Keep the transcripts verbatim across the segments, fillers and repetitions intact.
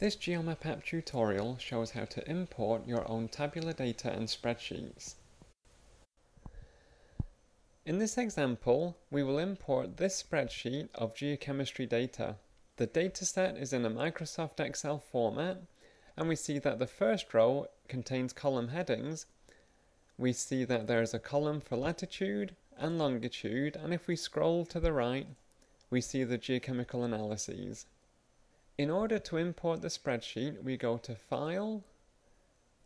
This GeoMapApp tutorial shows how to import your own tabular data and spreadsheets. In this example, we will import this spreadsheet of geochemistry data. The dataset is in a Microsoft Excel format, and we see that the first row contains column headings. We see that there is a column for latitude and longitude, and if we scroll to the right, we see the geochemical analyses. In order to import the spreadsheet, we go to File,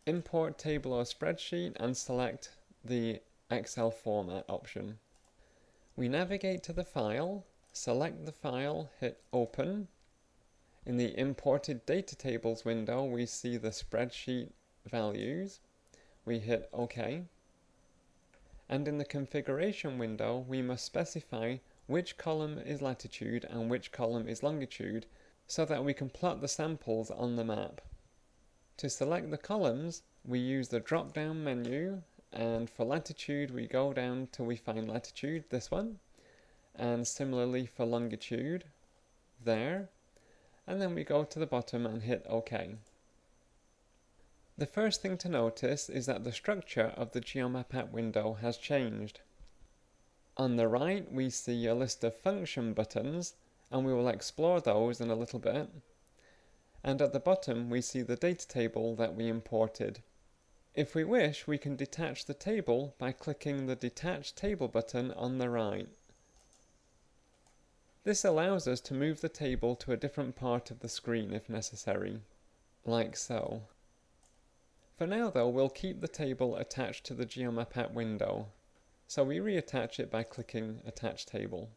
Import Table or Spreadsheet, and select the Excel format option. We navigate to the file, select the file, hit Open. In the Imported Data Tables window, we see the spreadsheet values. We hit OK. And in the Configuration window, we must specify which column is latitude and which column is longitude, so that we can plot the samples on the map. To select the columns, we use the drop-down menu, and for latitude we go down till we find latitude, this one, and similarly for longitude, there, and then we go to the bottom and hit OK. The first thing to notice is that the structure of the GeoMapApp window has changed. On the right we see a list of function buttons, and we will explore those in a little bit. And at the bottom we see the data table that we imported. If we wish, we can detach the table by clicking the Detach Table button on the right. This allows us to move the table to a different part of the screen if necessary, like so. For now though, we'll keep the table attached to the GeoMapApp window, so we reattach it by clicking Attach Table.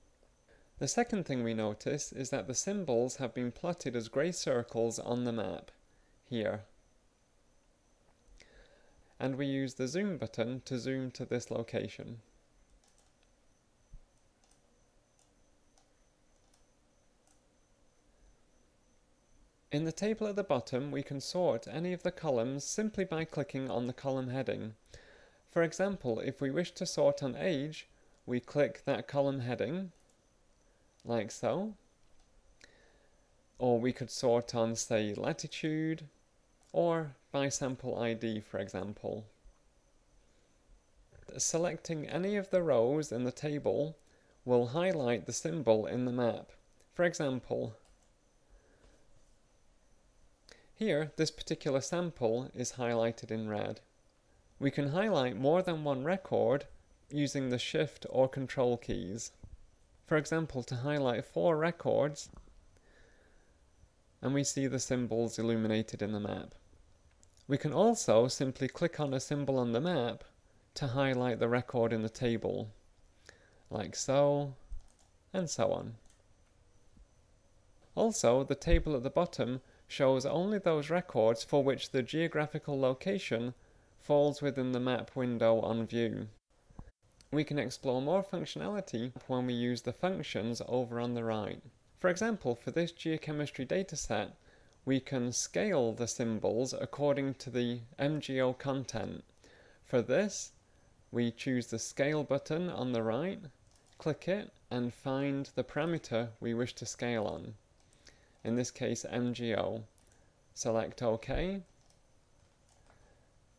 The second thing we notice is that the symbols have been plotted as grey circles on the map, here. And we use the zoom button to zoom to this location. In the table at the bottom, we can sort any of the columns simply by clicking on the column heading. For example, if we wish to sort on age, we click that column heading, like so, or we could sort on, say, latitude, or by sample I D, for example. Selecting any of the rows in the table will highlight the symbol in the map. For example, here this particular sample is highlighted in red. We can highlight more than one record using the Shift or Control keys. For example, to highlight four records, and we see the symbols illuminated in the map. We can also simply click on a symbol on the map to highlight the record in the table, like so, and so on. Also, the table at the bottom shows only those records for which the geographical location falls within the map window on view. We can explore more functionality when we use the functions over on the right. For example, for this geochemistry dataset, we can scale the symbols according to the M G O content. For this, we choose the Scale button on the right, click it, and find the parameter we wish to scale on. In this case, M G O. Select OK.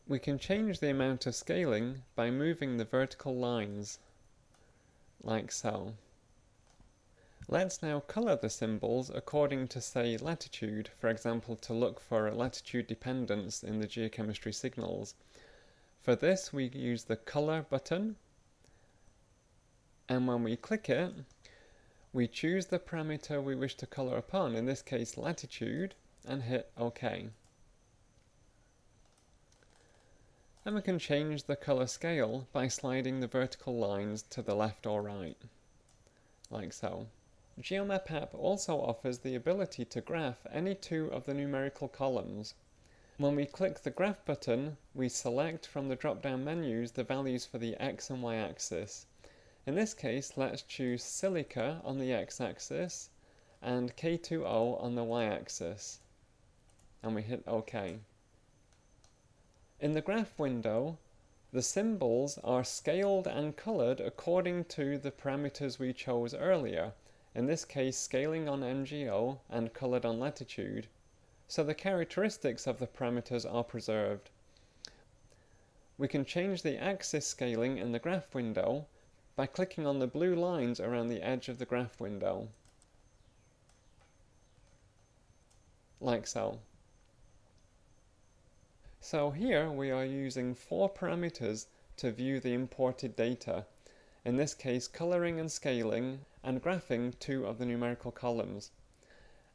We can change the amount of scaling by moving the vertical lines, like so. Let's now colour the symbols according to, say, latitude, for example, to look for a latitude dependence in the geochemistry signals. For this, we use the Colour button, and when we click it, we choose the parameter we wish to colour upon, in this case latitude, and hit OK. And we can change the colour scale by sliding the vertical lines to the left or right, like so. GeoMapApp also offers the ability to graph any two of the numerical columns. When we click the Graph button, we select from the drop-down menus the values for the X and Y axis. In this case, let's choose silica on the X axis and K two O on the Y axis, and we hit OK. In the Graph window, the symbols are scaled and coloured according to the parameters we chose earlier, in this case scaling on M G O and coloured on latitude. so the characteristics of the parameters are preserved. We can change the axis scaling in the graph window by clicking on the blue lines around the edge of the graph window, like so. So here we are using four parameters to view the imported data, in this case coloring and scaling, and graphing two of the numerical columns.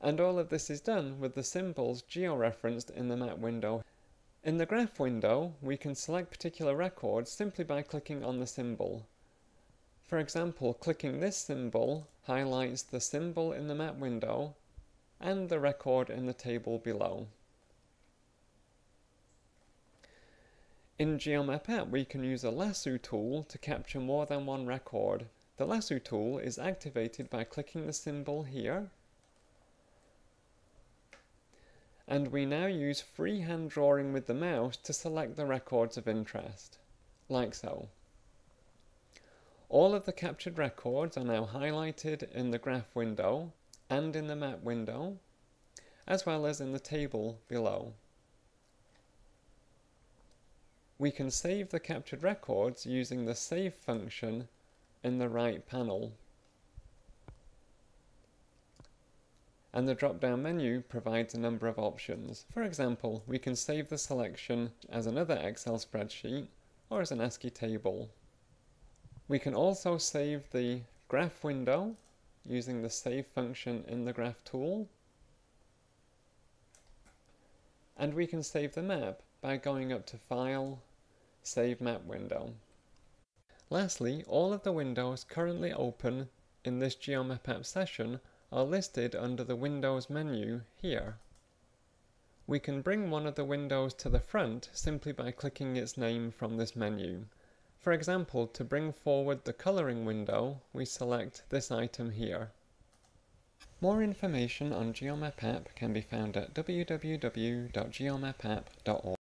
And all of this is done with the symbols georeferenced in the map window. In the graph window, we can select particular records simply by clicking on the symbol. For example, clicking this symbol highlights the symbol in the map window and the record in the table below. In GeoMapApp, we can use a lasso tool to capture more than one record. The lasso tool is activated by clicking the symbol here. And we now use freehand drawing with the mouse to select the records of interest, like so. All of the captured records are now highlighted in the graph window and in the map window, as well as in the table below. We can save the captured records using the Save function in the right panel. And the drop-down menu provides a number of options. For example, we can save the selection as another Excel spreadsheet or as an ASCII table. We can also save the graph window using the Save function in the graph tool. And we can save the map by going up to File, Save Map Window. Lastly, all of the windows currently open in this GeoMapApp session are listed under the Windows menu here. We can bring one of the windows to the front simply by clicking its name from this menu. For example, to bring forward the coloring window, we select this item here. More information on GeoMapApp can be found at w w w dot geomapapp dot org.